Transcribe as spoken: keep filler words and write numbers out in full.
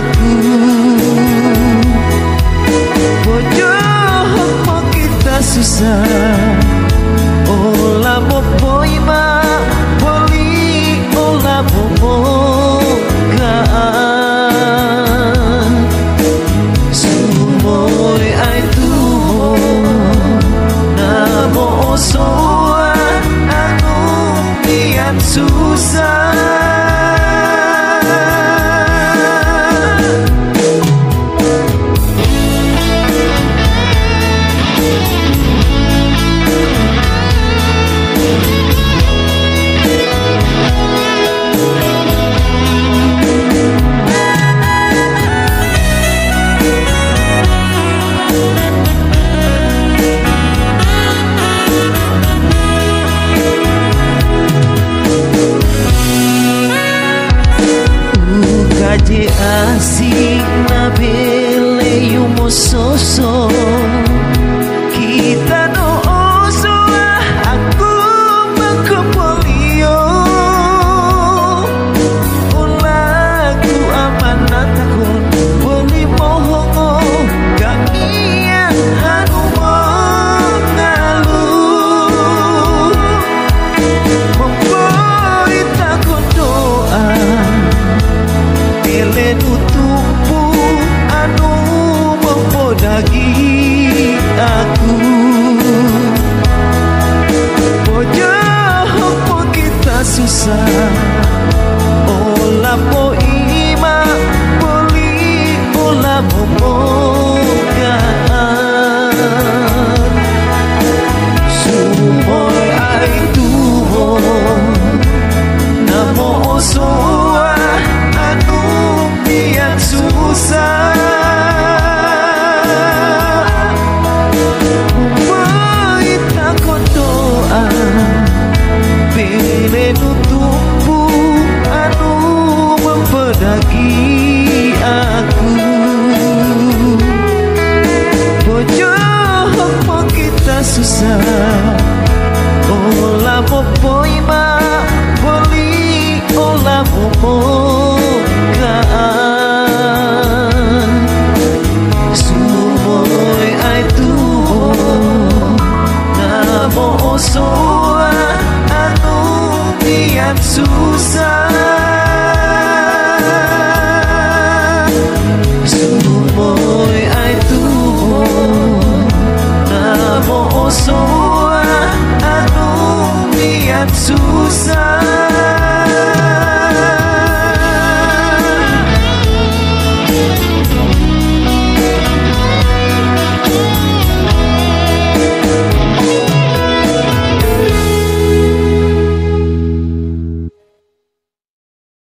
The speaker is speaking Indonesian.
aku. Bodoh apa kita susah, ola bobo ima boli ola bobo kaan. Sumore ai tuho namo osoa anu kian susah. Kaji asik na bele yu mososo, kita no osoa aku mengkupolio. Ulaku amanat aku beli mohongo, kakian anu mengalu. Memberi takut doa tubuhku anu membodohi aku. Bodoh apa kita susah, ola po ima boli ola bobogaan. Sumor ai tuho namo osoa anu yang susah. Umai takut doa, pilih nutupu anu mempedagi aku. Bojoh apa kita susah, ola popo ima boli ola popo. Moosowa anu kian susah. Sumore ai tuho na moosowa anu kian susah.